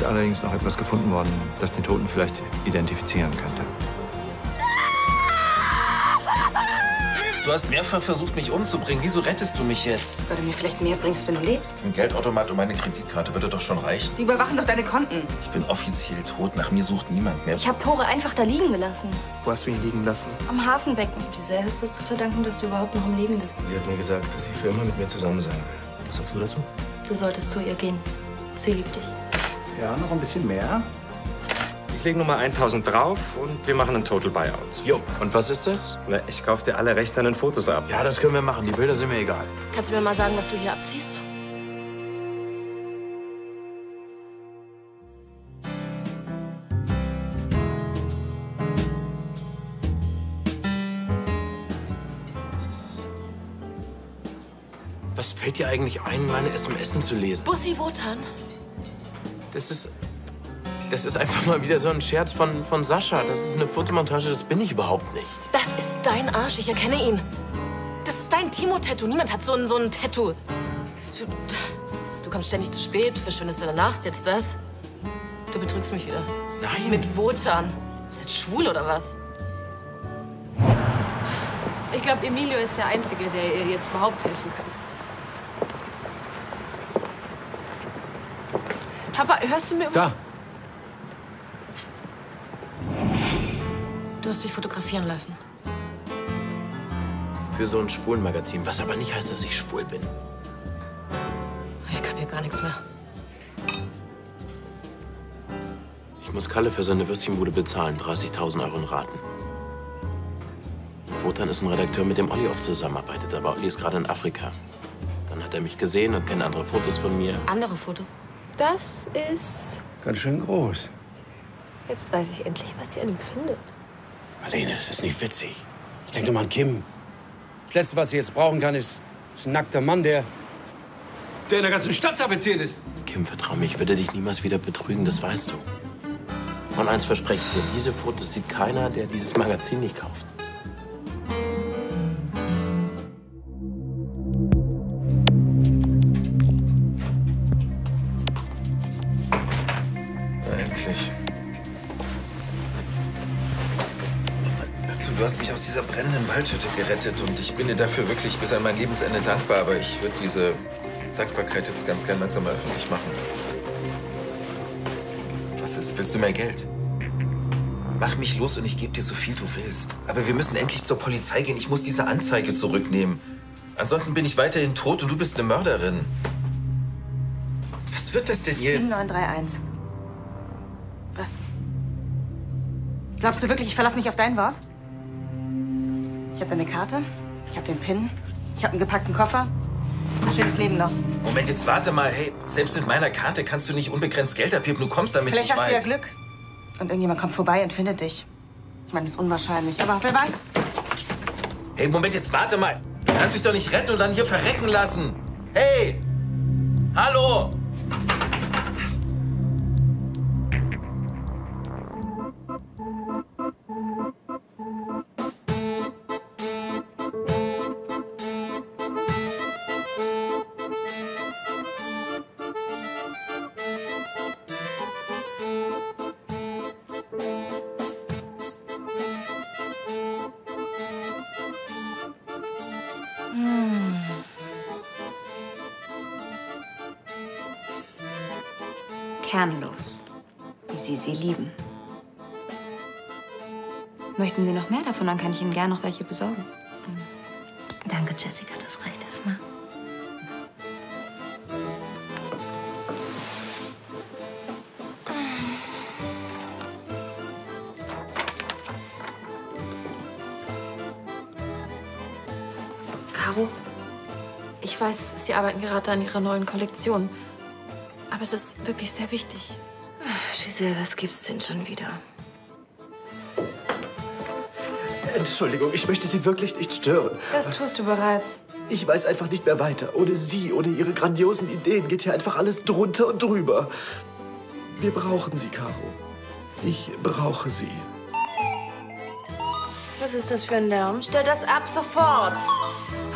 ist allerdings noch etwas gefunden worden, das den Toten vielleicht identifizieren könnte. Du hast mehrfach versucht, mich umzubringen. Wieso rettest du mich jetzt? Weil du mir vielleicht mehr bringst, wenn du lebst. Ein Geldautomat und meine Kreditkarte würde doch schon reichen. Die überwachen doch deine Konten. Ich bin offiziell tot. Nach mir sucht niemand mehr. Ich habe Tore einfach da liegen gelassen. Wo hast du ihn liegen lassen? Am Hafenbecken. Giselle, hast du es zu verdanken, dass du überhaupt noch am Leben bist? Sie hat mir gesagt, dass sie für immer mit mir zusammen sein will. Was sagst du dazu? Du solltest zu ihr gehen. Sie liebt dich. Ja, noch ein bisschen mehr. Ich lege Nummer 1000 drauf und wir machen einen Total Buyout. Jo, und was ist das? Na, ich kaufe dir alle Rechte an den Fotos ab. Ja, das können wir machen. Die Bilder sind mir egal. Kannst du mir mal sagen, was du hier abziehst? Was fällt dir eigentlich ein, meine SMS zu lesen? Bussi Wotan. Das ist einfach mal wieder so ein Scherz von Sascha. Das ist eine Fotomontage, das bin ich überhaupt nicht. Das ist dein Arsch, ich erkenne ihn. Das ist dein Timo-Tattoo. Niemand hat so ein Tattoo. Du kommst ständig zu spät, verschwindest in der Nacht, jetzt das. Du betrügst mich wieder. Nein. Mit Wotan. Bist du jetzt schwul oder was? Ich glaube, Emilio ist der Einzige, der ihr jetzt überhaupt helfen kann. Papa, hörst du mir? Da. Du hast dich fotografieren lassen. Für so ein Schwulenmagazin, was aber nicht heißt, dass ich schwul bin. Ich kann hier gar nichts mehr. Ich muss Kalle für seine Würstchenbude bezahlen, 30.000 € in Raten. Wotan ist ein Redakteur, mit dem Olli oft zusammenarbeitet, aber Olli ist gerade in Afrika. Dann hat er mich gesehen und kennt andere Fotos von mir. Andere Fotos? Das ist... ganz schön groß. Jetzt weiß ich endlich, was sie an ihm findet. Marlene, das ist nicht witzig. Ich denke mal an Kim. Das Letzte, was sie jetzt brauchen kann, ist ein nackter Mann, der in der ganzen Stadt tapeziert ist. Kim, vertrau mir, ich würde dich niemals wieder betrügen, das weißt du. Und eins verspreche ich dir, diese Fotos sieht keiner, der dieses Magazin nicht kauft. Du hast mich aus dieser brennenden Waldhütte gerettet und ich bin dir dafür wirklich bis an mein Lebensende dankbar. Aber ich würde diese Dankbarkeit jetzt ganz gern langsam mal öffentlich machen. Was ist? Willst du mehr Geld? Mach mich los und ich gebe dir so viel du willst. Aber wir müssen endlich zur Polizei gehen. Ich muss diese Anzeige zurücknehmen. Ansonsten bin ich weiterhin tot und du bist eine Mörderin. Was wird das denn jetzt? 7931. Was? Glaubst du wirklich, ich verlasse mich auf dein Wort? Ich habe deine Karte, ich habe den PIN, ich habe einen gepackten Koffer. Schönes Leben noch. Moment, jetzt warte mal. Hey, selbst mit meiner Karte kannst du nicht unbegrenzt Geld abheben. Du kommst damit nicht weit. Vielleicht hast du ja Glück. Und irgendjemand kommt vorbei und findet dich. Ich meine, das ist unwahrscheinlich, aber wer weiß. Hey, Moment, jetzt warte mal. Du kannst mich doch nicht retten und dann hier verrecken lassen. Hey! Hallo! Kernlos, wie sie lieben. Möchten Sie noch mehr davon, dann kann ich Ihnen gerne noch welche besorgen. Danke, Jessica, das reicht erstmal. Caro, ich weiß, Sie arbeiten gerade an Ihrer neuen Kollektion. Aber es ist wirklich sehr wichtig. Ach, Giselle, was gibt's denn schon wieder? Entschuldigung, ich möchte Sie wirklich nicht stören. Das tust du bereits. Ich weiß einfach nicht mehr weiter. Ohne Sie, ohne Ihre grandiosen Ideen geht hier einfach alles drunter und drüber. Wir brauchen Sie, Caro. Ich brauche Sie. Was ist das für ein Lärm? Stell das ab sofort.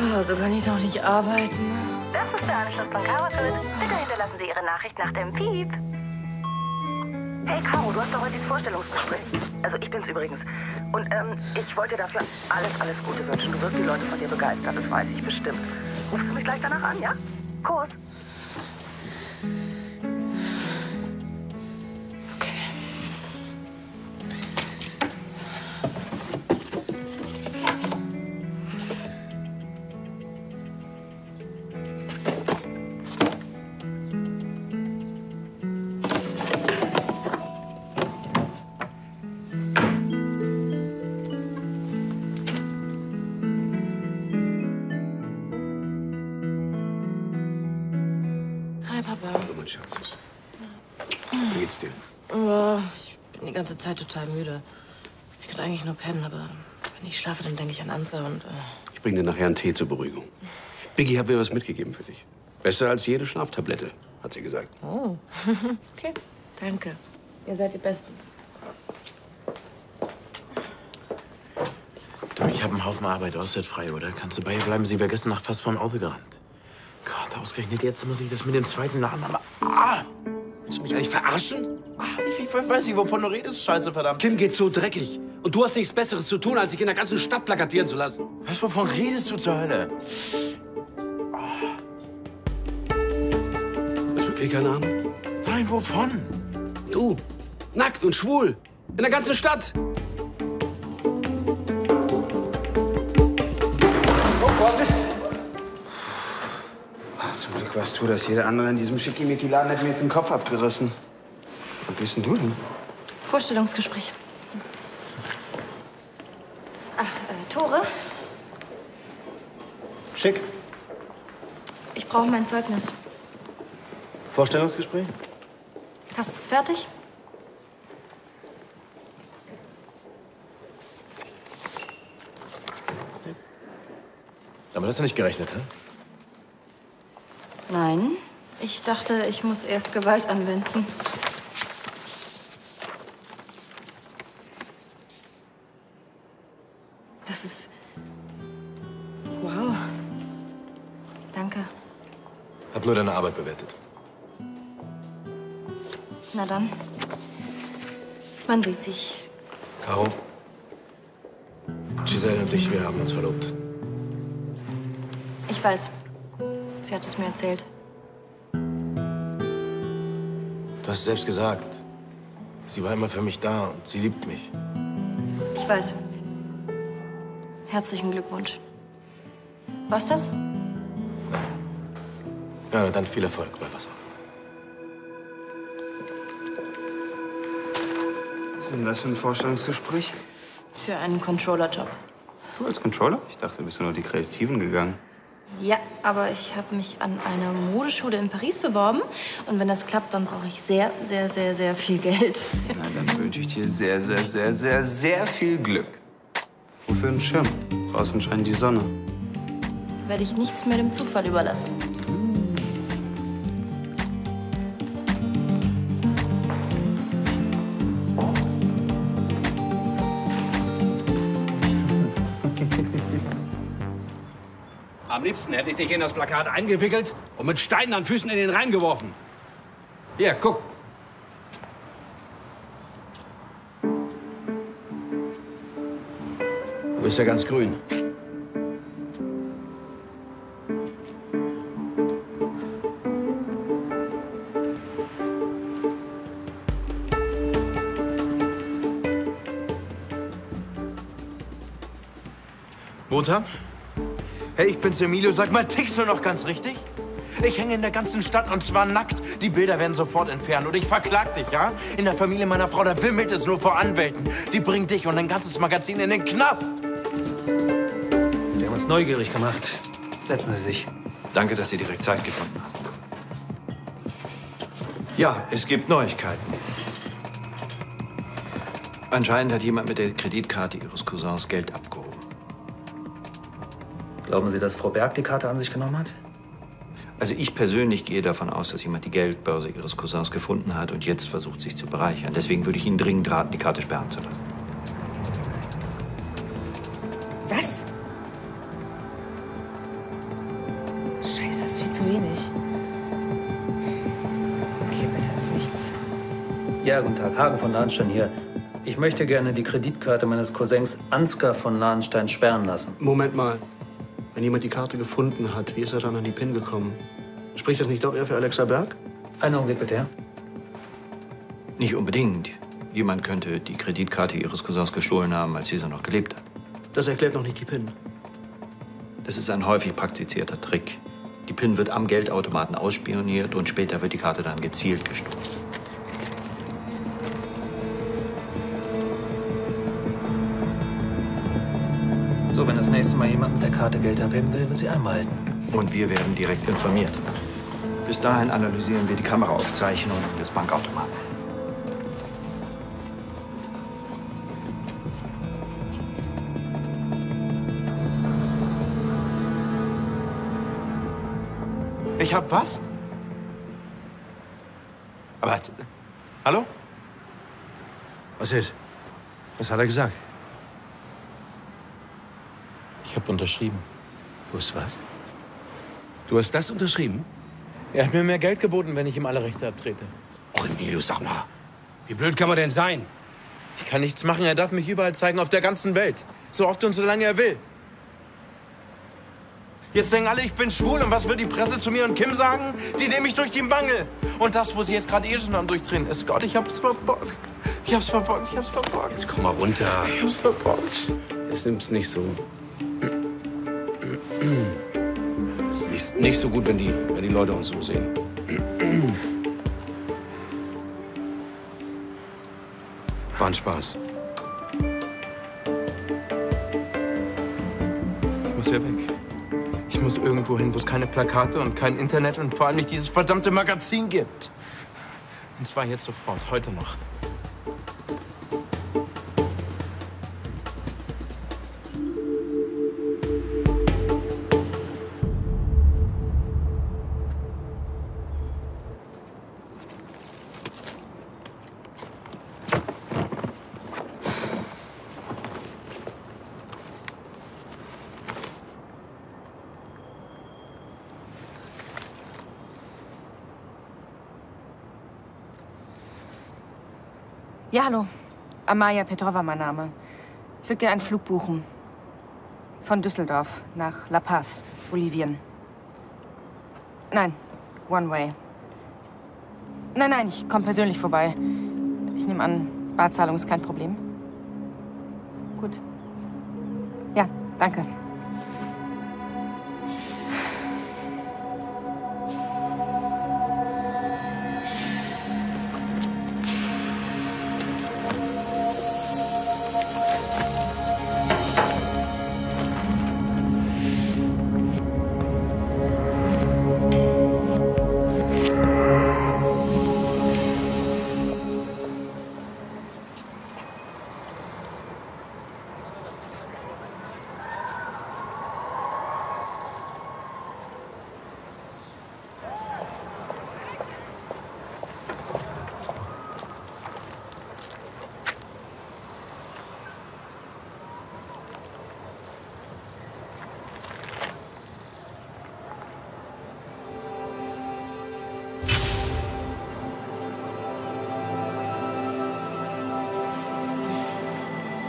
Oh, so kann ich doch nicht arbeiten. Das ist der Anschluss von Caro. Bitte hinterlassen Sie Ihre Nachricht nach dem Piep. Hey Caro, du hast doch heute dieses Vorstellungsgespräch. Also ich bin's übrigens. Und ich wollte dir dafür alles Gute wünschen. Du wirst die Leute von dir begeistern, das weiß ich bestimmt. Rufst du mich gleich danach an, ja? Kuss. Die ganze Zeit total müde. Ich kann eigentlich nur pennen, aber wenn ich schlafe, dann denke ich an Ansgar und... Ich bringe dir nachher einen Tee zur Beruhigung. Biggie hat mir was mitgegeben für dich. Besser als jede Schlaftablette, hat sie gesagt. Oh, okay. Danke. Ihr seid die Besten. Du, ich habe einen Haufen Arbeit, außerhalb frei, oder? Kannst du bei ihr bleiben? Sie wäre gestern Nacht fast vor ein Auto gerannt. Gott, ausgerechnet jetzt muss ich das mit dem zweiten Nachnamen... Ah! Willst du mich eigentlich verarschen? Ich weiß nicht, wovon du redest, Scheiße, verdammt. Kim geht so dreckig. Und du hast nichts Besseres zu tun, als sich in der ganzen Stadt plakatieren zu lassen. Weißt du, wovon redest du zur Hölle? Oh. Hast du wirklich keine Ahnung? Nein, wovon? Du. Nackt und schwul. In der ganzen Stadt. Oh, Vorsicht! Ach, zum Glück warst du das. Jeder andere in diesem Schickimicki-Laden hat mir jetzt den Kopf abgerissen. Was bist denn du denn? Vorstellungsgespräch. Ach, Tore? Schick. Ich brauche mein Zeugnis. Vorstellungsgespräch? Hast du es fertig? Nee. Damit hast du nicht gerechnet, hä? Nein. Ich dachte, ich muss erst Gewalt anwenden. Das ist... Wow. Danke. Hab nur deine Arbeit bewertet. Na dann. Man sieht sich. Caro, Giselle und ich, wir haben uns verlobt. Ich weiß. Sie hat es mir erzählt. Du hast es selbst gesagt. Sie war immer für mich da und sie liebt mich. Ich weiß. Herzlichen Glückwunsch. War's das? Nein. Ja, dann viel Erfolg bei was auch immer. Was ist denn das für ein Vorstellungsgespräch? Für einen Controller-Job. Du als Controller? Ich dachte, du bist nur auf die Kreativen gegangen. Ja, aber ich habe mich an eine Modeschule in Paris beworben. Und wenn das klappt, dann brauche ich sehr viel Geld. Na, dann wünsche ich dir sehr viel Glück. Wofür ein Schirm? Draußen scheint die Sonne. Werde ich nichts mehr dem Zufall überlassen. Am liebsten hätte ich dich in das Plakat eingewickelt und mit Steinen an Füßen in den Rhein geworfen. Hier, guck. Du bist ja ganz grün. Wotan? Hey, ich bin's, Emilio. Sag mal, tickst du noch ganz richtig? Ich hänge in der ganzen Stadt und zwar nackt. Die Bilder werden sofort entfernt und ich verklag dich, ja? In der Familie meiner Frau, da wimmelt es nur vor Anwälten. Die bringen dich und dein ganzes Magazin in den Knast. Sie haben uns neugierig gemacht. Setzen Sie sich. Danke, dass Sie direkt Zeit gefunden haben. Ja, es gibt Neuigkeiten. Anscheinend hat jemand mit der Kreditkarte Ihres Cousins Geld abgehoben. Glauben Sie, dass Frau Berg die Karte an sich genommen hat? Also ich persönlich gehe davon aus, dass jemand die Geldbörse Ihres Cousins gefunden hat und jetzt versucht, sich zu bereichern. Deswegen würde ich Ihnen dringend raten, die Karte sperren zu lassen. Was? Scheiße, das ist viel zu wenig. Okay, besser als nichts. Ja, guten Tag, Hagen von Lahnstein hier. Ich möchte gerne die Kreditkarte meines Cousins Ansgar von Lahnstein sperren lassen. Moment mal. Wenn jemand die Karte gefunden hat, wie ist er dann an die PIN gekommen? Spricht das nicht doch eher für Alexa Berg? Einen Augenblick bitte, ja? Nicht unbedingt. Jemand könnte die Kreditkarte ihres Cousins gestohlen haben, als dieser noch gelebt hat. Das erklärt noch nicht die PIN. Das ist ein häufig praktizierter Trick. Die PIN wird am Geldautomaten ausspioniert und später wird die Karte dann gezielt gestohlen. So, wenn das nächste Mal jemand mit der Karte Geld abheben will, wird sie anhalten. Und wir werden direkt informiert. Bis dahin analysieren wir die Kameraaufzeichnung des Bankautomaten. Ich hab was? Aber... Hallo? Was ist? Was hat er gesagt? Ich hab unterschrieben. Du hast was? Du hast das unterschrieben? Er hat mir mehr Geld geboten, wenn ich ihm alle Rechte abtrete. Och, Emilio, sag mal. Wie blöd kann man denn sein? Ich kann nichts machen. Er darf mich überall zeigen, auf der ganzen Welt. So oft und so lange er will. Jetzt denken alle, ich bin schwul. Und was wird die Presse zu mir und Kim sagen? Die nehmen mich durch die Mangel. Und das, wo sie jetzt gerade eh schon am Durchdrehen ist. Gott, ich hab's verbockt. Ich hab's verbockt. Ich hab's verbockt. Jetzt komm mal runter. Ich hab's verbockt. Jetzt nimm's nicht so. Es ist nicht so gut, wenn die Leute uns so sehen. War ein Spaß. Ich muss hier weg. Ich muss irgendwo hin, wo es keine Plakate und kein Internet und vor allem nicht dieses verdammte Magazin gibt. Und zwar jetzt sofort, heute noch. Ja, hallo. Amaya Petrova, mein Name. Ich würde gerne einen Flug buchen. Von Düsseldorf nach La Paz, Bolivien. Nein, one way. Nein, nein, ich komme persönlich vorbei. Ich nehme an, Barzahlung ist kein Problem. Gut. Ja, danke.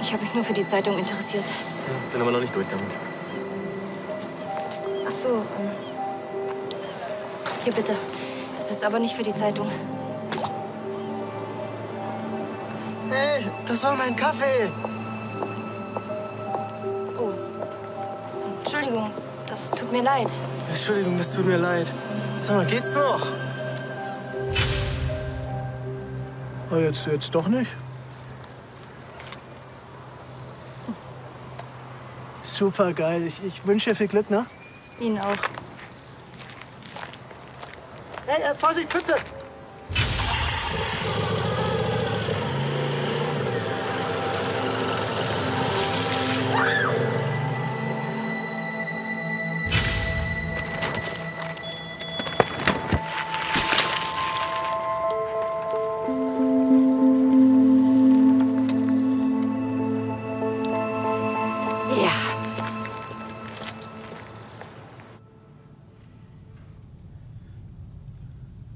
Ich habe mich nur für die Zeitung interessiert. Ja, dann haben wir noch nicht durch damit. Ach so. Hier bitte. Das ist aber nicht für die Zeitung. Hey, das war mein Kaffee. Oh. Entschuldigung, das tut mir leid. Entschuldigung, das tut mir leid. Sag mal, geht's noch? Oh, jetzt doch nicht? Super geil. Ich wünsche dir viel Glück, ne? Ihnen auch. Hey, Vorsicht, Pfütze!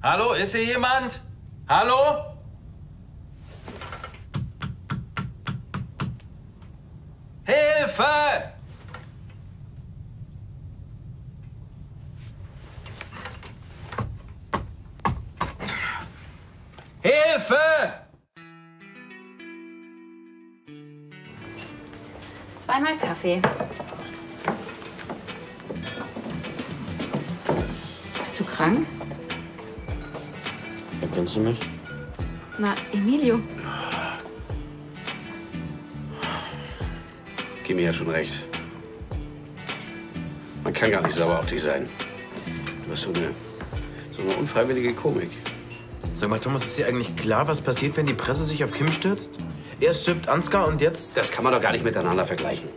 Hallo, ist hier jemand? Hallo? Hilfe! Hilfe! Zweimal Kaffee. Bist du krank? Kennst du mich? Na, Emilio. Kimi hat schon recht. Man kann gar nicht sauer auf dich sein. Du hast so eine unfreiwillige Komik. Sag mal, Thomas, ist dir eigentlich klar, was passiert, wenn die Presse sich auf Kim stürzt? Erst stirbt Ansgar und jetzt... Das kann man doch gar nicht miteinander vergleichen.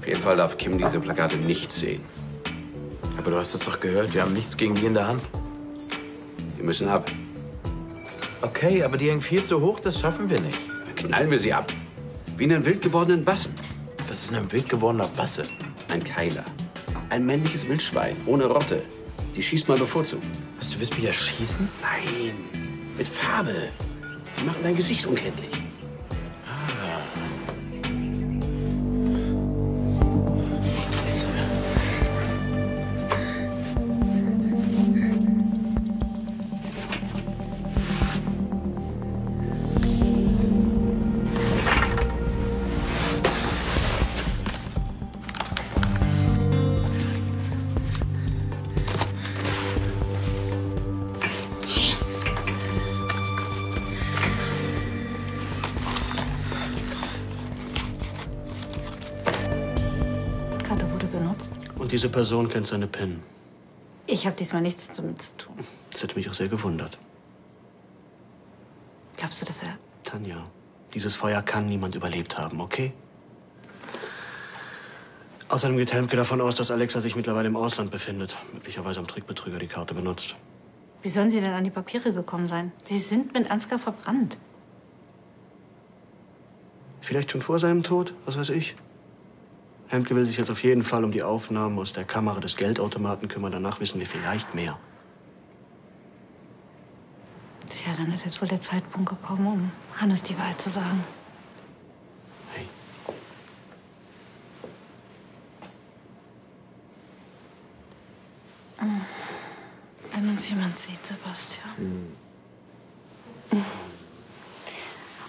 Auf jeden Fall darf Kim diese Plakate nicht sehen. Aber du hast es doch gehört, wir haben nichts gegen die in der Hand. Die müssen ab. Okay, aber die hängen viel zu hoch, das schaffen wir nicht. Dann knallen wir sie ab. Wie einen wild gewordenen Bassen. Was ist ein wild gewordener Basse? Ein Keiler. Ein männliches Wildschwein, ohne Rotte. Die schießt man bevorzugt. Was, du willst mich erschießen? Nein, mit Farbe. Die machen dein Gesicht unkenntlich. Diese Person kennt seine PIN. Ich habe diesmal nichts damit zu tun. Das hätte mich auch sehr gewundert. Glaubst du, dass er... Tanja, dieses Feuer kann niemand überlebt haben, okay? Außerdem geht Helmke davon aus, dass Alexa sich mittlerweile im Ausland befindet. Möglicherweise am Trickbetrüger die Karte benutzt. Wie sollen sie denn an die Papiere gekommen sein? Sie sind mit Ansgar verbrannt. Vielleicht schon vor seinem Tod, was weiß ich. Helmke will sich jetzt auf jeden Fall um die Aufnahmen aus der Kamera des Geldautomaten kümmern. Danach wissen wir vielleicht mehr. Tja, dann ist jetzt wohl der Zeitpunkt gekommen, um Hannes die Wahrheit zu sagen. Hey. Wenn uns jemand sieht, Sebastian.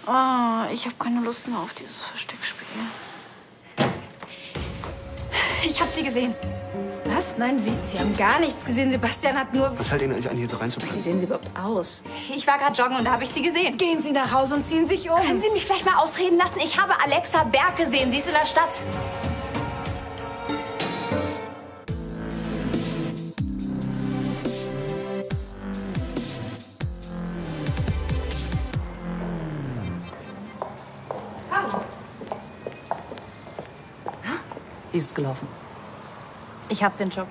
Oh, ich habe keine Lust mehr auf dieses Versteckspiel. Ich hab sie gesehen. Was? Nein, sie haben gar nichts gesehen. Sebastian hat nur... Was hält Ihnen eigentlich an, hier so reinzuplatzen? Wie sehen Sie überhaupt aus? Ich war gerade joggen und da habe ich sie gesehen. Gehen Sie nach Hause und ziehen sich um. Können Sie mich vielleicht mal ausreden lassen? Ich habe Alexa Berg gesehen. Sie ist in der Stadt. Wie ist es gelaufen? Ich habe den Job.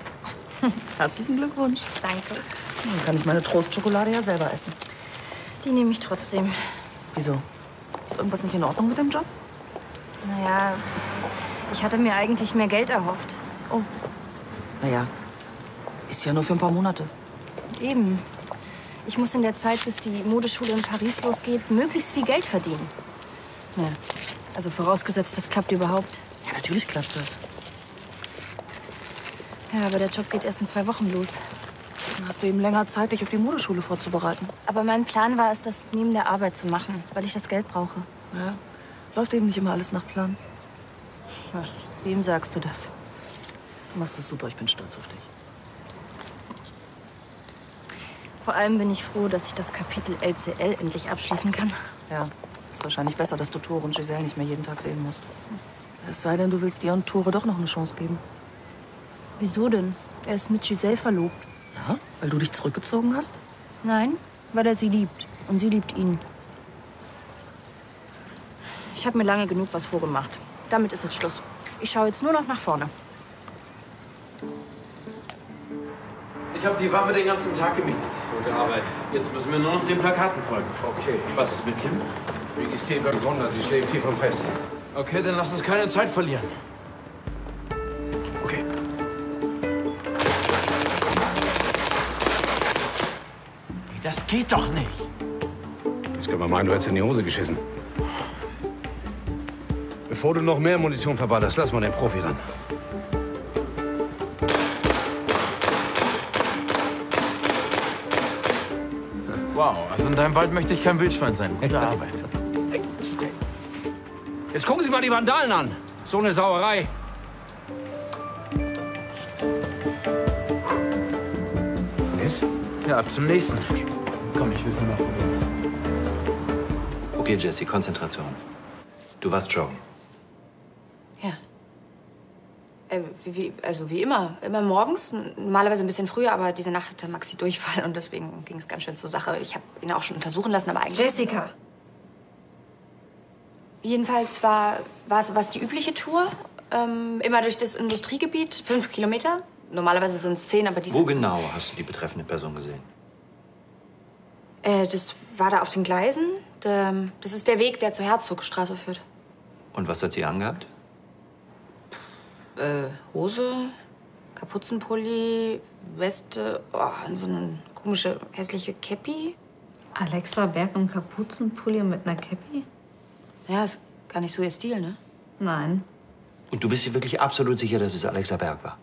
Herzlichen Glückwunsch. Danke. Dann kann ich meine Trostschokolade ja selber essen. Die nehme ich trotzdem. Wieso? Ist irgendwas nicht in Ordnung mit dem Job? Naja, ich hatte mir eigentlich mehr Geld erhofft. Oh. Naja, ist ja nur für ein paar Monate. Eben. Ich muss in der Zeit, bis die Modeschule in Paris losgeht, möglichst viel Geld verdienen. Ja. Also vorausgesetzt, das klappt überhaupt. Ja, natürlich klappt das. Ja, aber der Job geht erst in 2 Wochen los. Dann hast du eben länger Zeit, dich auf die Modeschule vorzubereiten. Aber mein Plan war es, das neben der Arbeit zu machen, weil ich das Geld brauche. Ja, läuft eben nicht immer alles nach Plan. Ja, wem sagst du das? Du machst das super, ich bin stolz auf dich. Vor allem bin ich froh, dass ich das Kapitel LCL endlich abschließen kann. Ja, ist wahrscheinlich besser, dass du Tore und Giselle nicht mehr jeden Tag sehen musst. Es sei denn, du willst dir und Tore doch noch eine Chance geben. Wieso denn? Er ist mit Giselle verlobt. Ja? Weil du dich zurückgezogen hast? Nein, weil er sie liebt. Und sie liebt ihn. Ich habe mir lange genug was vorgemacht. Damit ist jetzt Schluss. Ich schaue jetzt nur noch nach vorne. Ich habe die Waffe den ganzen Tag gemietet. Gute Arbeit. Jetzt müssen wir nur noch den Plakaten folgen. Okay. Was ist mit Kim? Biggies Tee wirkt Wunder. Sie schläft tief und fest. Okay, dann lass uns keine Zeit verlieren. Okay. Nee, das geht doch nicht. Das können wir meinen, du hättest in die Hose geschissen. Bevor du noch mehr Munition verballerst, lass mal den Profi ran. Wow, also in deinem Wald möchte ich kein Wildschwein sein. Gute Arbeit. Jetzt gucken Sie mal die Vandalen an. So eine Sauerei. Was? Ja, ab zum nächsten. Okay. Komm, ich will es nur noch probieren. Okay, Jesse, Konzentration. Du warst joggen. Ja. Wie immer. Immer morgens. Normalerweise ein bisschen früher, aber diese Nacht hatte Maxi Durchfall und deswegen ging es ganz schön zur Sache. Ich habe ihn auch schon untersuchen lassen, aber eigentlich... Jessica! Jedenfalls war es die übliche Tour. Immer durch das Industriegebiet. 5 Kilometer. Normalerweise sind es 10, aber diese... Wo genau hast du die betreffende Person gesehen? Das war da auf den Gleisen. Das ist der Weg, der zur Herzogstraße führt. Und was hat sie angehabt? Hose, Kapuzenpulli, Weste, und so eine komische, hässliche Käppi. Alexa Berg im Kapuzenpulli und mit einer Käppi? Ja, ist gar nicht so ihr Stil, ne? Nein. Und du bist dir wirklich absolut sicher, dass es Alexa Berg war?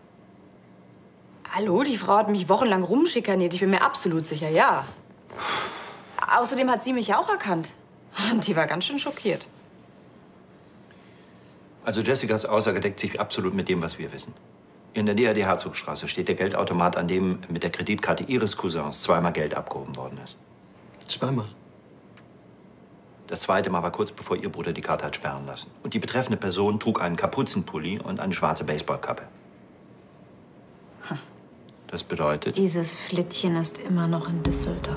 Hallo, die Frau hat mich wochenlang rumschikaniert. Ich bin mir absolut sicher, ja. Außerdem hat sie mich ja auch erkannt. Und die war ganz schön schockiert. Also Jessicas Aussage deckt sich absolut mit dem, was wir wissen. In der Nähe der Herzogstraße steht der Geldautomat, an dem mit der Kreditkarte ihres Cousins zweimal Geld abgehoben worden ist. Zweimal? Das zweite Mal war kurz bevor ihr Bruder die Karte hat sperren lassen. Und die betreffende Person trug einen Kapuzenpulli und eine schwarze Baseballkappe. Hm. Das bedeutet... Dieses Flittchen ist immer noch in Düsseldorf.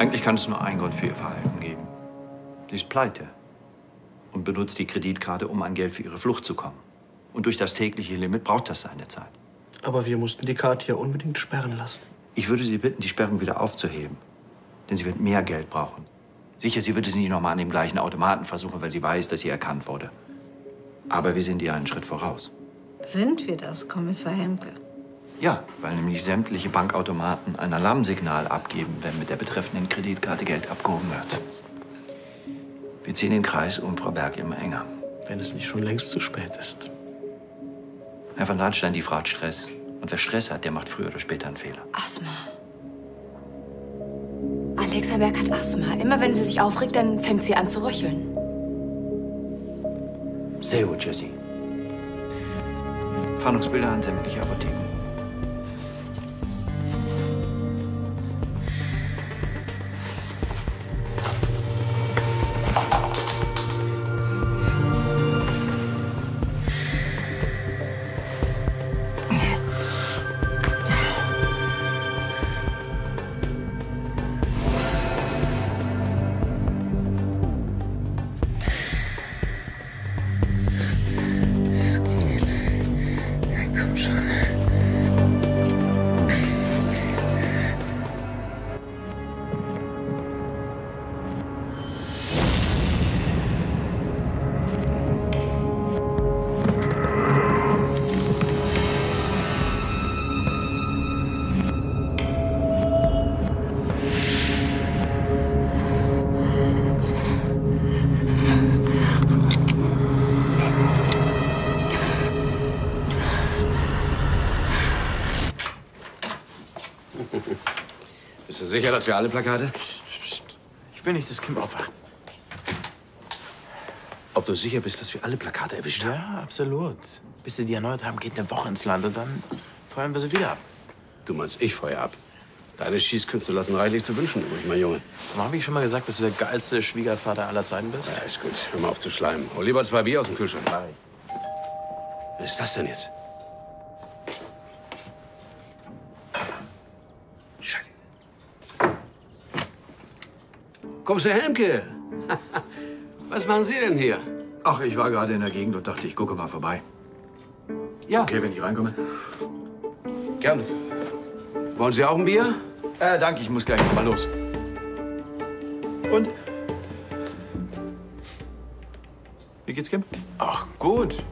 Eigentlich kann es nur einen Grund für ihr Verhalten geben. Sie ist pleite und benutzt die Kreditkarte, um an Geld für ihre Flucht zu kommen. Und durch das tägliche Limit braucht das seine Zeit. Aber wir mussten die Karte ja unbedingt sperren lassen. Ich würde Sie bitten, die Sperrung wieder aufzuheben. Denn sie wird mehr Geld brauchen. Sicher, sie wird es nicht nochmal an dem gleichen Automaten versuchen, weil sie weiß, dass sie erkannt wurde. Aber wir sind ihr einen Schritt voraus. Sind wir das, Kommissar Helmke? Ja, weil nämlich sämtliche Bankautomaten ein Alarmsignal abgeben, wenn mit der betreffenden Kreditkarte Geld abgehoben wird. Wir ziehen den Kreis um Frau Berg immer enger. Wenn es nicht schon längst zu spät ist. Herr von Lahnstein, die Frau hat Stress. Und wer Stress hat, der macht früher oder später einen Fehler. Asthma. Alexa Berg hat Asthma. Immer wenn sie sich aufregt, dann fängt sie an zu röcheln. Sehr gut, Jessie. Fahndungsbilder an sämtliche Apotheken. Sicher, dass wir alle Plakate? Psst, psst. Ich will nicht, dass Kim aufwacht. Ob du sicher bist, dass wir alle Plakate erwischt haben? Ja, absolut. Bis sie die erneut haben, geht eine Woche ins Land und dann feuern wir sie wieder ab. Du meinst, ich feuer ab? Deine Schießkünste lassen reichlich zu wünschen übrig, mein Junge. Warum habe ich schon mal gesagt, dass du der geilste Schwiegervater aller Zeiten bist? Ja, ist gut. Hör mal auf zu schleimen. Hol lieber 2 Bier aus dem Kühlschrank. Nein. Was ist das denn jetzt? Scheiße. Kommst du, Helmke? Was machen Sie denn hier? Ach, ich war gerade in der Gegend und dachte, ich gucke mal vorbei. Ja. Okay, wenn ich reinkomme. Gerne. Wollen Sie auch ein Bier? Danke, ich muss gleich mal los. Und? Wie geht's, Kim? Ach, gut.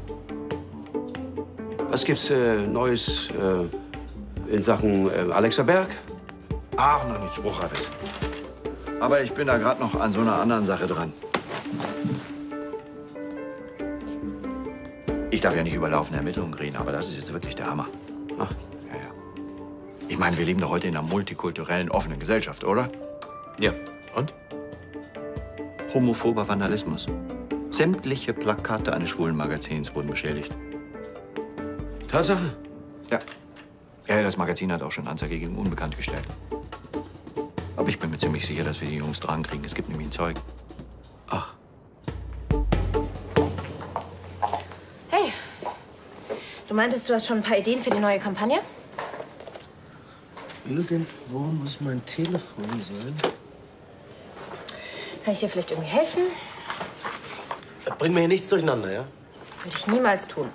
Was gibt's Neues in Sachen Alexa Berg? Ach, noch nichts Spruchreifes. Aber ich bin da gerade noch an so einer anderen Sache dran. Ich darf ja nicht über laufende Ermittlungen reden, aber das ist jetzt wirklich der Hammer. Ach, ja, ja. Ich meine, wir leben doch heute in einer multikulturellen, offenen Gesellschaft, oder? Ja. Und? Homophober Vandalismus. Sämtliche Plakate eines schwulen Magazins wurden beschädigt. Tatsache? Ja. Ja, das Magazin hat auch schon Anzeige gegen Unbekannt gestellt. Aber ich bin mir ziemlich sicher, dass wir die Jungs dran kriegen. Es gibt nämlich ein Zeug. Ach. Hey. Du meintest, du hast schon ein paar Ideen für die neue Kampagne? Irgendwo muss mein Telefon sein. Kann ich dir vielleicht irgendwie helfen? Das bringt mir hier nichts durcheinander, ja? Würde ich niemals tun.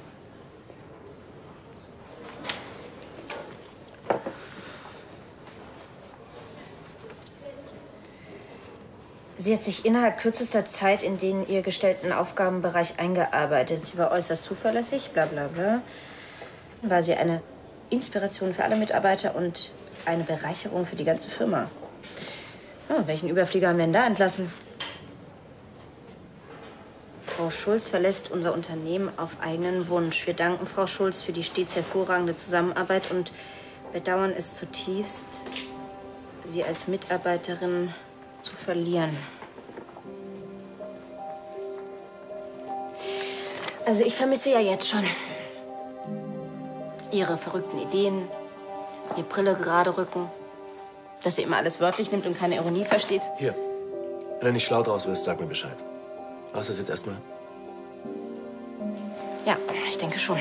Sie hat sich innerhalb kürzester Zeit in den ihr gestellten Aufgabenbereich eingearbeitet. Sie war äußerst zuverlässig, bla bla bla. War sie eine Inspiration für alle Mitarbeiter und eine Bereicherung für die ganze Firma. Oh, welchen Überflieger haben wir denn da entlassen? Frau Schulz verlässt unser Unternehmen auf eigenen Wunsch. Wir danken Frau Schulz für die stets hervorragende Zusammenarbeit und bedauern es zutiefst, sie als Mitarbeiterin zu verlieren. Also ich vermisse ja jetzt schon ihre verrückten Ideen, ihr Brille gerade rücken, dass sie immer alles wörtlich nimmt und keine Ironie versteht. Hier, wenn du nicht schlau draus wirst, sag mir Bescheid. Machst du das jetzt erstmal? Ja, ich denke schon.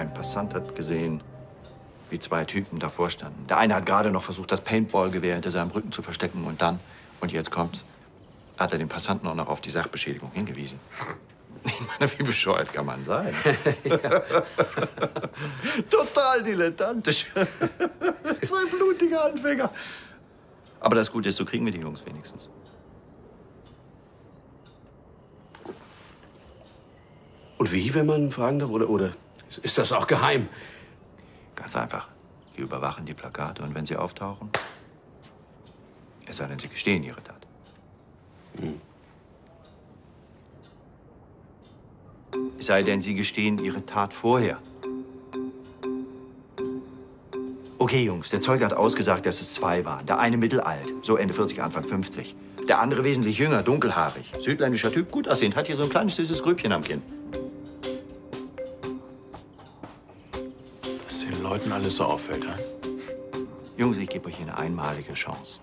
Interessant hat gesehen, wie zwei Typen davor standen. Der eine hat gerade noch versucht, das Paintballgewehr hinter seinem Rücken zu verstecken und dann, und jetzt kommt's, hat er den Passanten auch noch auf die Sachbeschädigung hingewiesen. Ich meine, wie bescheuert kann man sein? Total dilettantisch. Zwei blutige Anfänger. Aber das Gute ist, so kriegen wir die Jungs wenigstens. Und wie, wenn man fragen darf, oder? Ist das auch geheim? Ganz einfach. Wir überwachen die Plakate und wenn sie auftauchen, es sei denn, sie gestehen ihre Tat. Hm. Es sei denn, sie gestehen ihre Tat vorher. Okay, Jungs, der Zeuge hat ausgesagt, dass es zwei waren. Der eine mittelalt, so Ende 40, Anfang 50. Der andere wesentlich jünger, dunkelhaarig. Südländischer Typ, gut aussehend, hat hier so ein kleines süßes Grübchen am Kinn. Leuten alles so auffällt, ja? Jungs, ich gebe euch eine einmalige Chance.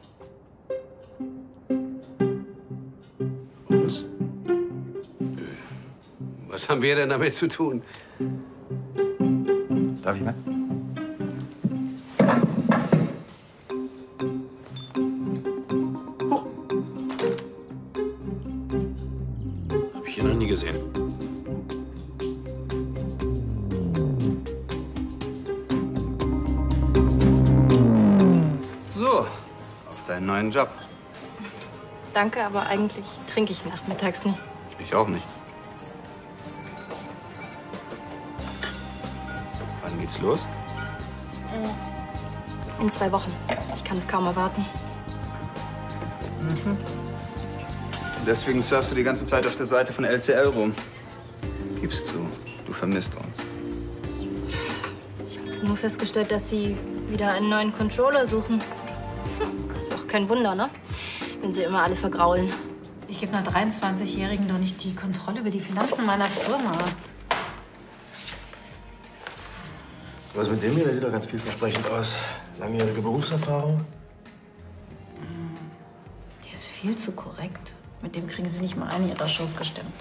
Was haben wir denn damit zu tun? Darf ich mal? Oh. Hab ich hier noch nie gesehen. Einen neuen Job. Danke, aber eigentlich trinke ich nachmittags nicht. Ich auch nicht. Wann geht's los? In 2 Wochen. Ich kann es kaum erwarten. Mhm. Deswegen surfst du die ganze Zeit auf der Seite von LCL rum. Gibst zu, du vermisst uns. Ich habe nur festgestellt, dass sie wieder einen neuen Controller suchen. Kein Wunder, ne? Wenn sie immer alle vergraulen. Ich gebe einer 23-Jährigen doch nicht die Kontrolle über die Finanzen meiner Firma. Was mit dem hier? Der sieht doch ganz vielversprechend aus. Langjährige Berufserfahrung. Der ist viel zu korrekt. Mit dem kriegen sie nicht mal einen ihrer Shows gestimmt.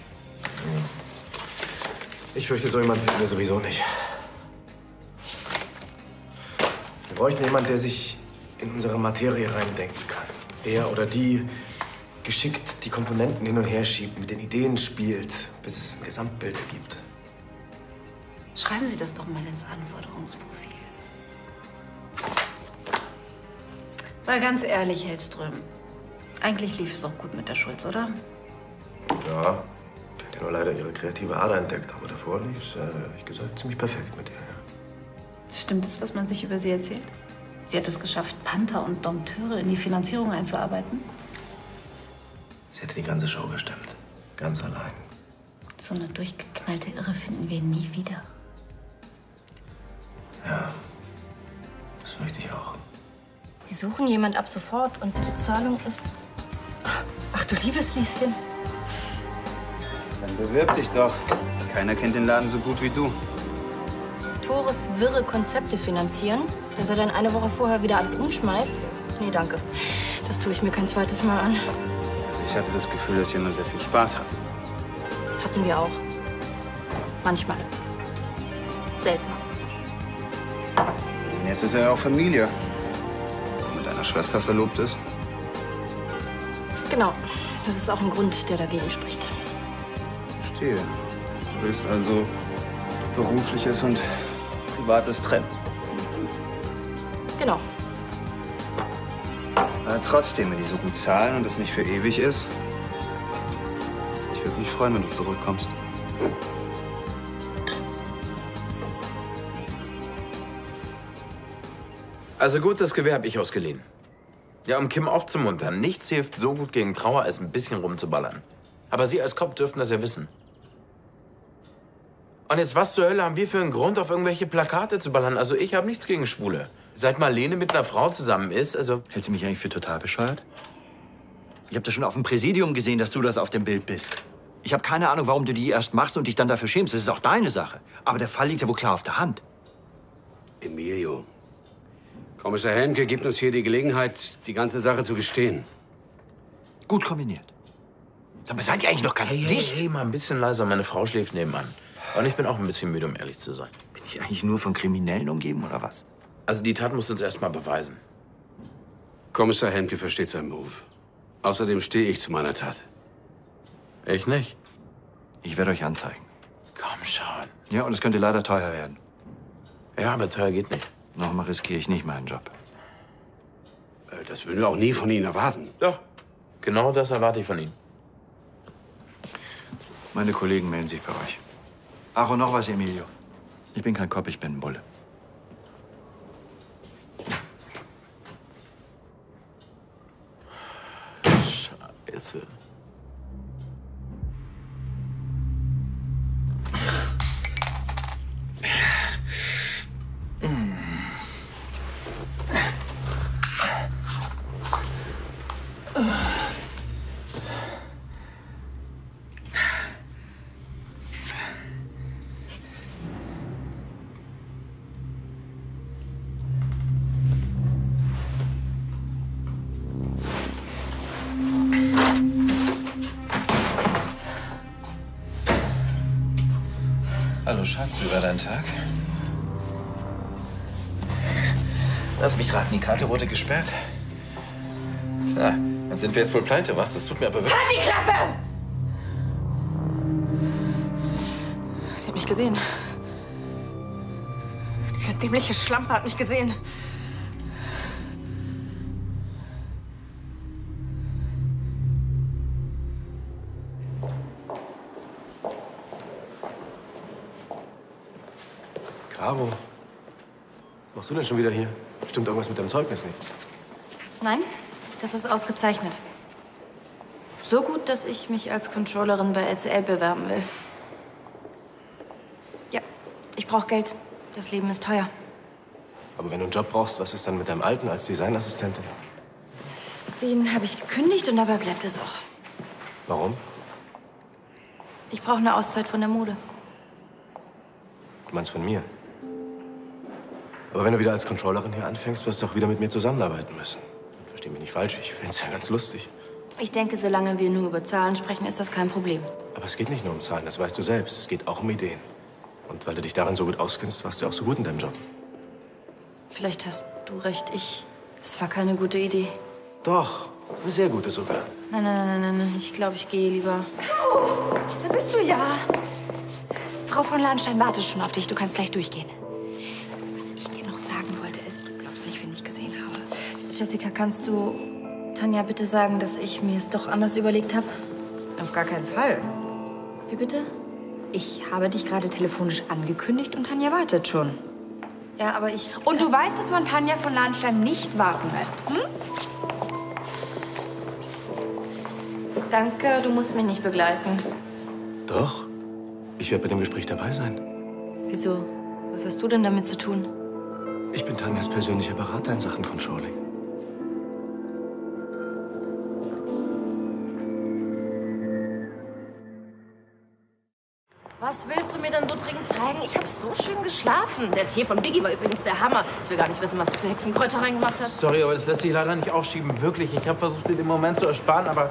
Ich fürchte, so jemand finden wir sowieso nicht. bräuchten jemanden, der sich in unsere Materie reindenken kann. Der oder die geschickt die Komponenten hin und her schiebt, mit den Ideen spielt, bis es ein Gesamtbild ergibt. Schreiben Sie das doch mal ins Anforderungsprofil. Mal ganz ehrlich, Hellström, eigentlich lief es doch gut mit der Schulz, oder? Ja, die hat ja nur leider ihre kreative Ader entdeckt, aber davor lief es, ehrlich gesagt, ziemlich perfekt mit ihr. Ja. Stimmt es, was man sich über sie erzählt? Sie hat es geschafft, Panther und Domteure in die Finanzierung einzuarbeiten. Sie hätte die ganze Show gestemmt, ganz allein. So eine durchgeknallte Irre finden wir nie wieder. Ja, das fürchte ich auch. Sie suchen jemand ab sofort und die Bezahlung ist... Ach du liebes Lieschen. Dann bewirb dich doch. Keiner kennt den Laden so gut wie du. Tores wirre Konzepte finanzieren, dass er dann eine Woche vorher wieder alles umschmeißt? Nee, danke. Das tue ich mir kein zweites Mal an. Also ich hatte das Gefühl, dass ihr nur sehr viel Spaß hattet. Hatten wir auch. Manchmal. Seltener. Und jetzt ist er ja auch Familie. Wenn man mit einer Schwester verlobt ist. Genau. Das ist auch ein Grund, der dagegen spricht. Verstehe. Du willst also berufliches und privates trennen. Genau. Aber trotzdem, wenn die so gut zahlen und das nicht für ewig ist, ich würde mich freuen, wenn du zurückkommst. Also gut, das Gewehr habe ich ausgeliehen. Ja, um Kim aufzumuntern. Nichts hilft so gut gegen Trauer, als ein bisschen rumzuballern. Aber Sie als Cop dürften das ja wissen. Und jetzt was zur Hölle haben wir für einen Grund, auf irgendwelche Plakate zu ballern? Also ich habe nichts gegen Schwule. Seit Marlene mit einer Frau zusammen ist, also... Hält sie mich eigentlich für total bescheuert? Ich habe das schon auf dem Präsidium gesehen, dass du das auf dem Bild bist. Ich habe keine Ahnung, warum du die erst machst und dich dann dafür schämst. Das ist auch deine Sache. Aber der Fall liegt ja wohl klar auf der Hand. Emilio, Kommissar Helmke gibt uns hier die Gelegenheit, die ganze Sache zu gestehen. Gut kombiniert. Sag mal, seid ihr eigentlich noch ganz dicht? Hey, mal ein bisschen leiser. Meine Frau schläft nebenan. Und ich bin auch ein bisschen müde, um ehrlich zu sein. Bin ich eigentlich nur von Kriminellen umgeben, oder was? Also die Tat muss uns erst mal beweisen. Kommissar Helmke versteht seinen Beruf. Außerdem stehe ich zu meiner Tat. Ich nicht. Ich werde euch anzeigen. Komm schon. Ja, und es könnte leider teuer werden. Ja, aber teuer geht nicht. Nochmal riskiere ich nicht meinen Job. Das würden wir auch nie von Ihnen erwarten. Doch, genau das erwarte ich von Ihnen. Meine Kollegen melden sich bei euch. Ach, und noch was, Emilio. Ich bin kein Cop, ich bin ein Bulle. Scheiße. Wie war dein Tag? Lass mich raten, die Karte wurde gesperrt. Na, dann sind wir jetzt wohl pleite, was? Das tut mir aber wirklich... Halt die Klappe! Sie hat mich gesehen. Diese dämliche Schlampe hat mich gesehen. Caro, machst du denn schon wieder hier? Stimmt irgendwas mit deinem Zeugnis nicht? Nein, das ist ausgezeichnet. So gut, dass ich mich als Controllerin bei LCL bewerben will. Ja, ich brauche Geld. Das Leben ist teuer. Aber wenn du einen Job brauchst, was ist dann mit deinem Alten als Designassistentin? Den habe ich gekündigt und dabei bleibt es auch. Warum? Ich brauche eine Auszeit von der Mode. Du meinst von mir? Aber wenn du wieder als Controllerin hier anfängst, wirst du auch wieder mit mir zusammenarbeiten müssen. Versteh mich nicht falsch, ich finde es ja ganz lustig. Ich denke, solange wir nur über Zahlen sprechen, ist das kein Problem. Aber es geht nicht nur um Zahlen, das weißt du selbst. Es geht auch um Ideen. Und weil du dich darin so gut auskennst, warst du auch so gut in deinem Job. Vielleicht hast du recht, das war keine gute Idee. Doch, eine sehr gute sogar. Nein, nein, nein, nein, nein. Ich glaube, ich gehe lieber. Au, da bist du ja. Frau von Lahnstein wartet schon auf dich. Du kannst gleich durchgehen. Was ich dir noch sagen wollte, ist, du glaubst nicht, wen ich gesehen habe. Jessica, kannst du Tanja bitte sagen, dass ich mir es doch anders überlegt habe? Auf gar keinen Fall. Wie bitte? Ich habe dich gerade telefonisch angekündigt und Tanja wartet schon. Ja, aber ich... Und du weißt, dass man Tanja von Lahnstein nicht warten lässt, hm? Danke, du musst mich nicht begleiten. Doch. Ich werde bei dem Gespräch dabei sein. Wieso? Was hast du denn damit zu tun? Ich bin Tanjas persönlicher Berater in Sachen Controlling. Was willst du mir denn so dringend zeigen? Ich habe so schön geschlafen. Der Tee von Biggie war übrigens der Hammer. Ich will gar nicht wissen, was du für Hexenkräuter reingemacht hast. Sorry, aber das lässt sich leider nicht aufschieben. Wirklich, ich habe versucht, dir den Moment zu ersparen, aber...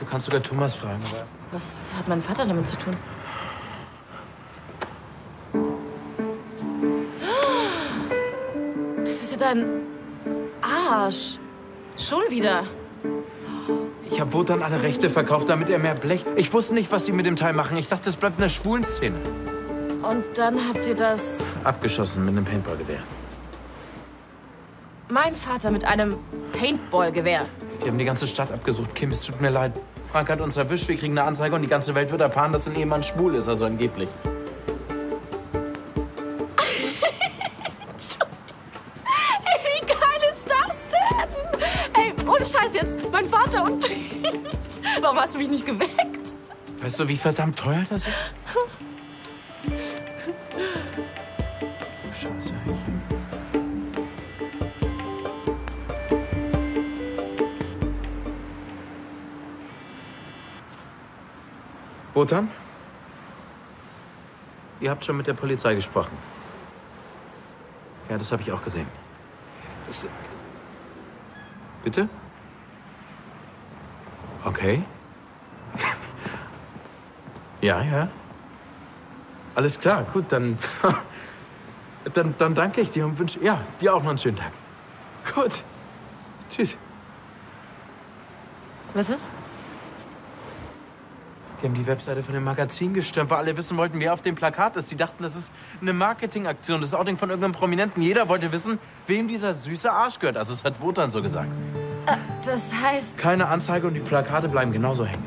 Du kannst sogar Thomas fragen, aber... Was hat mein Vater damit zu tun? Das ist ja dein Arsch. Schon wieder. Ich habe Wotan alle Rechte verkauft, damit er mehr blecht. Ich wusste nicht, was sie mit dem Teil machen. Ich dachte, es bleibt in der schwulen Szene. Und dann habt ihr das... Abgeschossen mit einem Paintballgewehr. Mein Vater mit einem Paintballgewehr. Wir haben die ganze Stadt abgesucht, Kim, es tut mir leid. Frank hat uns erwischt, wir kriegen eine Anzeige und die ganze Welt wird erfahren, dass ein Ehemann schwul ist, also angeblich. Ey, wie geil ist das denn? Ey, ohne Scheiß jetzt, mein Vater und... Warum hast du mich nicht geweckt? Weißt du, wie verdammt teuer das ist? Scheiße, ich... Wotan? Ihr habt schon mit der Polizei gesprochen. Ja, das habe ich auch gesehen. Das... Bitte? Okay. Ja, ja. Alles klar, gut, dann... dann danke ich dir und wünsche... Ja, dir auch noch einen schönen Tag. Gut. Tschüss. Was ist? Die haben die Webseite von dem Magazin gestürmt, weil alle wissen wollten, wer auf dem Plakat ist. Die dachten, das ist eine Marketingaktion, das Outing von irgendeinem Prominenten. Jeder wollte wissen, wem dieser süße Arsch gehört. Also es hat Wotan so gesagt. Das heißt... Keine Anzeige und die Plakate bleiben genauso hängen.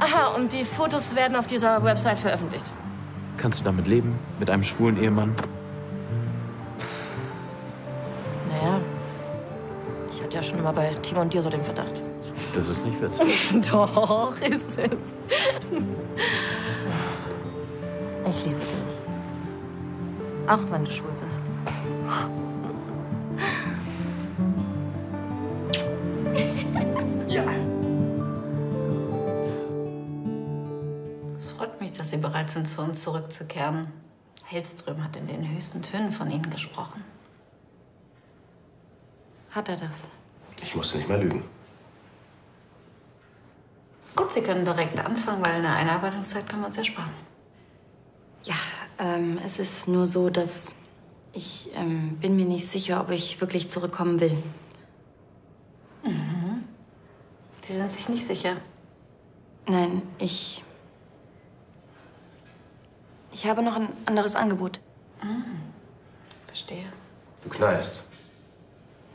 Aha, und die Fotos werden auf dieser Website veröffentlicht. Kannst du damit leben? Mit einem schwulen Ehemann? Naja, ich hatte ja schon immer bei Timo und dir so den Verdacht. Das ist nicht witzig. Doch, ist es. Ich liebe dich. Auch wenn du schwul bist. Ja. Es freut mich, dass Sie bereit sind, zu uns zurückzukehren. Hellström hat in den höchsten Tönen von Ihnen gesprochen. Hat er das? Ich musste nicht mehr lügen. Gut, Sie können direkt anfangen, weil eine Einarbeitungszeit können wir uns ersparen. Ja, es ist nur so, dass ich bin mir nicht sicher, ob ich wirklich zurückkommen will. Mhm. Sie sind sich nicht sicher? Nein, ich habe noch ein anderes Angebot. Mhm. Verstehe. Du kneifst.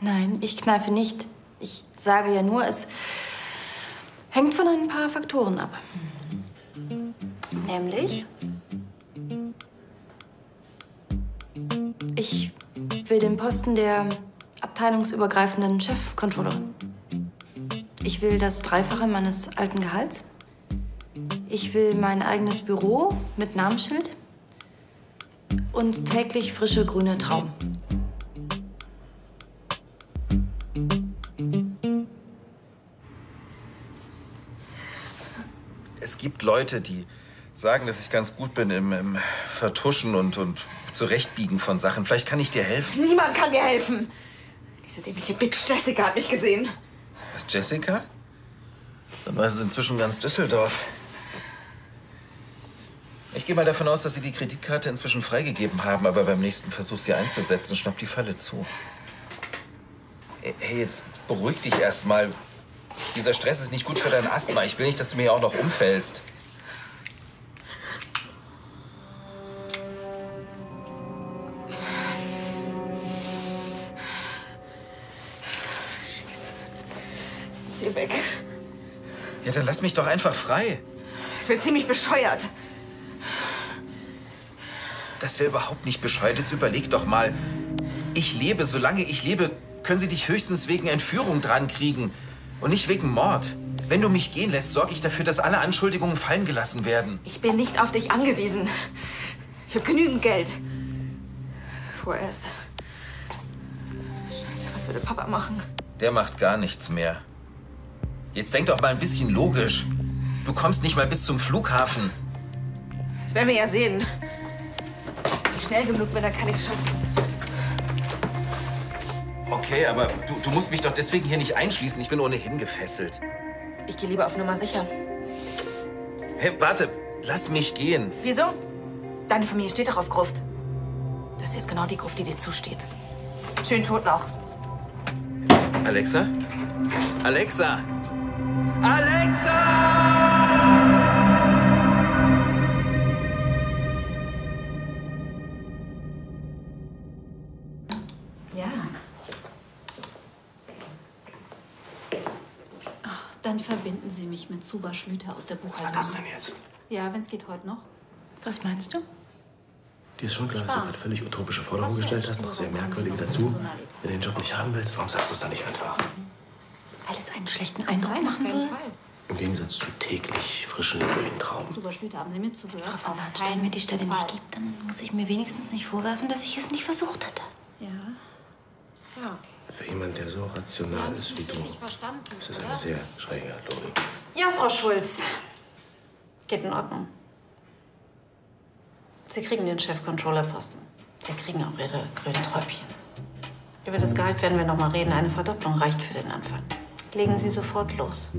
Nein, ich kneife nicht. Ich sage ja nur, es... Hängt von ein paar Faktoren ab. Nämlich? Ich will den Posten der abteilungsübergreifenden Chefcontrollerin. Ich will das Dreifache meines alten Gehalts. Ich will mein eigenes Büro mit Namensschild. Und täglich frische grüne Trauben. Es gibt Leute, die sagen, dass ich ganz gut bin im Vertuschen und Zurechtbiegen von Sachen. Vielleicht kann ich dir helfen. Niemand kann mir helfen. Diese dämliche Bitch Jessica hat mich gesehen. Was, Jessica? Dann weiß es inzwischen ganz Düsseldorf. Ich gehe mal davon aus, dass Sie die Kreditkarte inzwischen freigegeben haben, aber beim nächsten Versuch, sie einzusetzen, schnappt die Falle zu. Hey, jetzt beruhig dich erst mal. Dieser Stress ist nicht gut für dein Asthma. Ich will nicht, dass du mir auch noch umfällst. Ist hier weg. Ja, dann lass mich doch einfach frei. Das wird ziemlich bescheuert. Das wäre überhaupt nicht bescheuert. Jetzt überleg doch mal. Ich lebe, solange ich lebe, können sie dich höchstens wegen Entführung dran kriegen. Und nicht wegen Mord. Wenn du mich gehen lässt, sorge ich dafür, dass alle Anschuldigungen fallen gelassen werden. Ich bin nicht auf dich angewiesen. Ich habe genügend Geld. Vorerst. Scheiße, was würde Papa machen? Der macht gar nichts mehr. Jetzt denk doch mal ein bisschen logisch. Du kommst nicht mal bis zum Flughafen. Das werden wir ja sehen. Schnell genug bin, dann kann ich es schaffen. Okay, aber du musst mich doch deswegen hier nicht einschließen. Ich bin ohnehin gefesselt. Ich gehe lieber auf Nummer sicher. Hey, warte. Lass mich gehen. Wieso? Deine Familie steht doch auf Gruft. Das hier ist genau die Gruft, die dir zusteht. Schön Totlauch. Alexa? Alexa! Alexa! Dann verbinden Sie mich mit Zuba Schmüter aus der Buchhaltung. Was war das denn jetzt? Ja, wenn es geht, heute noch. Was meinst du? Dir ist schon klar, dass du gerade völlig utopische Forderungen gestellt hast, noch sehr merkwürdige dazu. Wenn du den Job nicht haben willst, warum sagst du es dann nicht einfach? Weil es einen schlechten Eindruck machen will. Im Gegensatz zu täglich frischen, grünen Trauben. Zuba Schmüter, haben Sie mitzugehört? Frau von Lahnstein, wenn die Stelle nicht gibt, dann muss ich mir wenigstens nicht vorwerfen, dass ich es nicht versucht hatte. Ja. Ja, okay. Für jemanden, der so rational ist wie du, ist das eine sehr schräge Logik. Ja, Frau Schulz. Geht in Ordnung. Sie kriegen den Chef-Controller-Posten. Sie kriegen auch Ihre grünen Träubchen. Über das Gehalt werden wir noch mal reden. Eine Verdopplung reicht für den Anfang. Legen Sie sofort los.